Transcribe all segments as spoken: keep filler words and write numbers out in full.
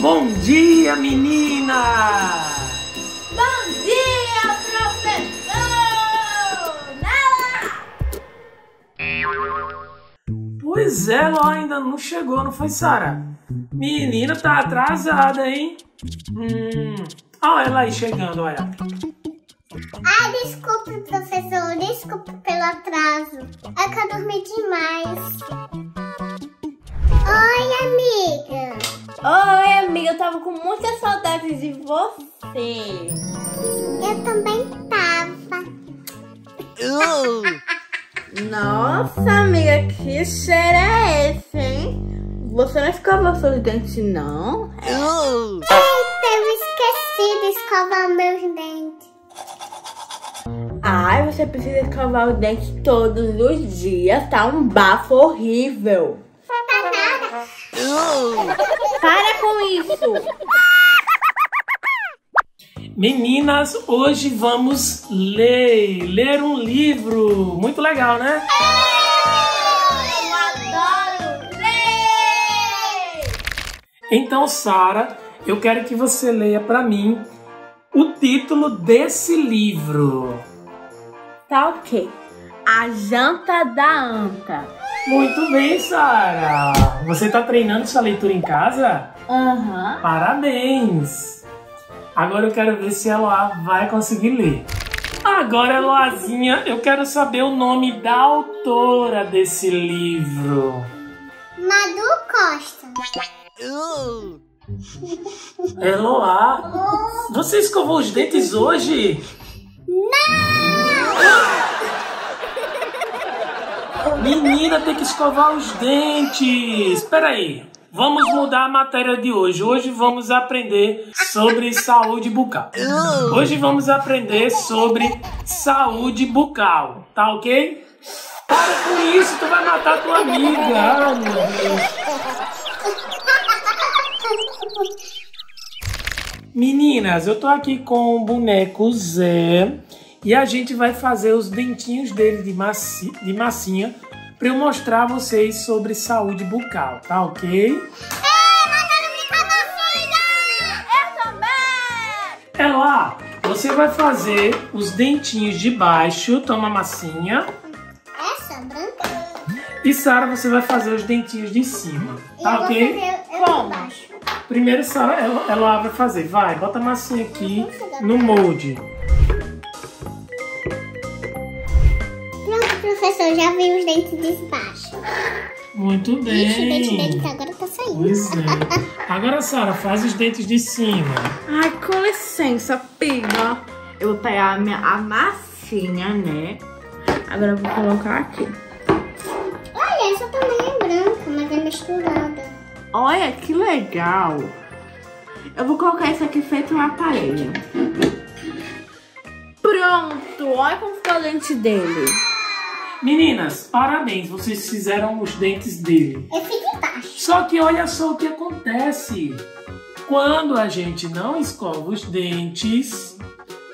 Bom dia, meninas! Bom dia, professor! Nala! Pois é, Eloah ainda não chegou, não foi, Sarah? Menina, tá atrasada, hein? Hum, olha ela aí chegando, olha. Ai, desculpe, professor, desculpe pelo atraso. É que eu dormi demais. Oi, amiga. Oi, amiga, eu tava com muita saudade de você. Eu também tava. Nossa, amiga, que cheiro é esse, hein? Você não escovou seus dentes, não? Eita, eu esqueci de escovar meus dentes. Ai, você precisa escovar os dentes todos os dias, tá um bafo horrível. Tá nada. Para com isso. Meninas, hoje vamos ler, ler um livro. Muito legal, né? É. Então, Sarah, eu quero que você leia para mim o título desse livro. Tá ok. A Janta da Anta. Muito bem, Sarah. Você tá treinando sua leitura em casa? Aham. Uhum. Parabéns. Agora eu quero ver se a Eloah vai conseguir ler. Agora, Eloazinha, eu quero saber o nome da autora desse livro. Madu Costa. Uh. Eloah, uh. você escovou os dentes hoje? Não! Menina, tem que escovar os dentes. Espera aí, vamos mudar a matéria de hoje. Hoje vamos aprender sobre saúde bucal. Uh. Hoje vamos aprender sobre saúde bucal, tá ok? Para com isso, tu vai matar tua amiga. Ah, meu Deus. Meninas, eu tô aqui com o boneco Zé e a gente vai fazer os dentinhos dele de, maci de massinha pra eu mostrar a vocês sobre saúde bucal, tá ok? Ei, mas eu quero ficar na sua! Eu também! Eloah, você vai fazer os dentinhos de baixo, toma a massinha. Essa branca? E Sarah, você vai fazer os dentinhos de cima, tá eu ok? Vou fazer eu de baixo. Primeiro Sarah, ela, ela vai fazer. Vai, bota a massinha aqui no molde. Pronto, professor, já vi os dentes de baixo. Muito bem. Ixi, o dente deles agora tá saindo. Pois é. Agora, Sarah, faz os dentes de cima. Ai, com licença, pega. Eu vou pegar a, minha, a massinha, né? Agora eu vou colocar aqui. Olha, essa também é branca, mas é misturada. Olha, que legal! Eu vou colocar isso aqui feito um aparelho. Pronto! Olha como ficou o dente dele. Meninas, parabéns! Vocês fizeram os dentes dele. Eu fiz embaixo. Só que olha só o que acontece. Quando a gente não escova os dentes,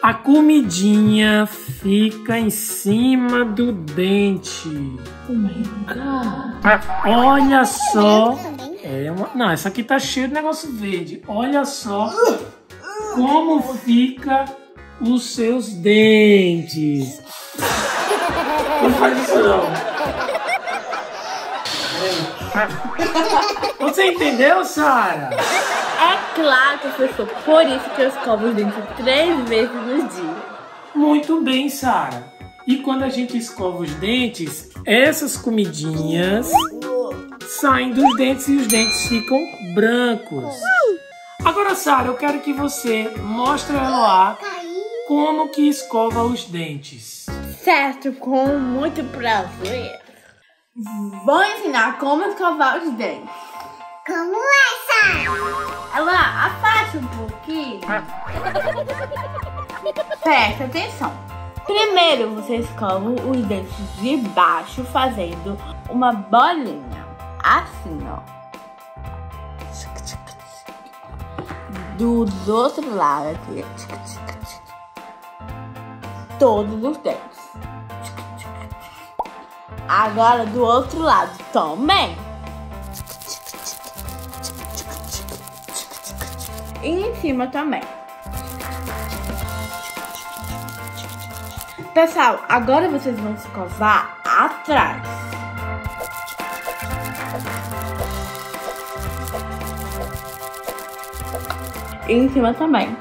a comidinha fica em cima do dente. Oh my God. Olha só. É uma... Não, essa aqui tá cheia de negócio verde. Olha só como fica os seus dentes. Não faz isso não. Você entendeu, Sarah? É claro, professor. Por isso que eu escovo os dentes três vezes no dia. Muito bem, Sarah. E quando a gente escova os dentes, essas comidinhas saem dos dentes e os dentes ficam brancos. Agora, Sarah, eu quero que você mostre a Eloah como que escova os dentes. Certo, com muito prazer. Vou ensinar como escovar os dentes. Como é, Sarah? Eloah, afasta um pouquinho. Presta atenção. Primeiro, você escova os dentes de baixo fazendo uma bolinha. Assim, ó. Do, do outro lado aqui. Todos os dentes. Agora do outro lado também. e em cima também. Pessoal, agora vocês vão escovar atrás. E em cima também.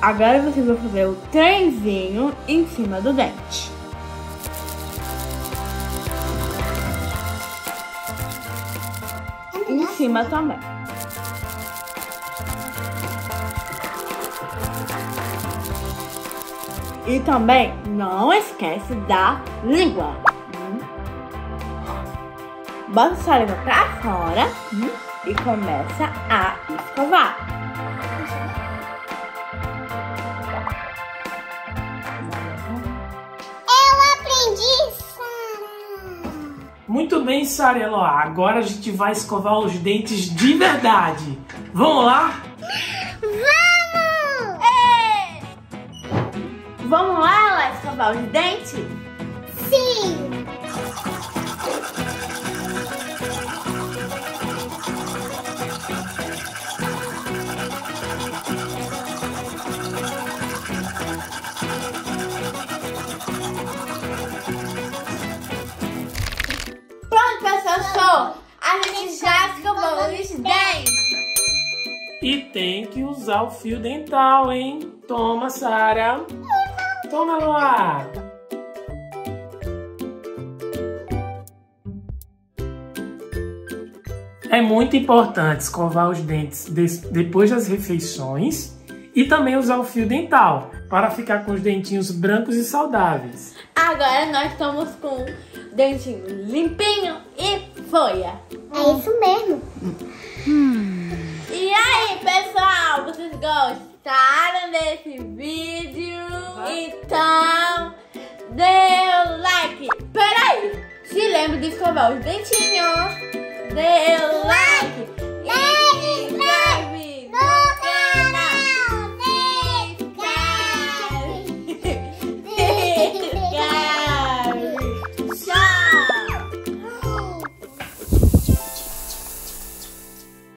Agora vocês vão fazer o trenzinho em cima do dente. Em cima também. E também não esquece da língua. Bota sua língua pra fora e começa a escovar. Muito bem, Sarah e Eloah. Agora a gente vai escovar os dentes de verdade. Vamos lá? Vamos! É. Vamos lá, Eloah, escovar os dentes? Sim! A gente já escovou os dentes. E tem que usar o fio dental, hein? Toma, Sarah. Toma, Eloah. É muito importante escovar os dentes depois das refeições e também usar o fio dental para ficar com os dentinhos brancos e saudáveis. Agora nós estamos com dentinho limpinho e folha. É isso mesmo. Hum. E aí, pessoal, vocês gostaram desse vídeo? Então, dê o like. Peraí, se lembra de escovar os dentinhos. Dê o like.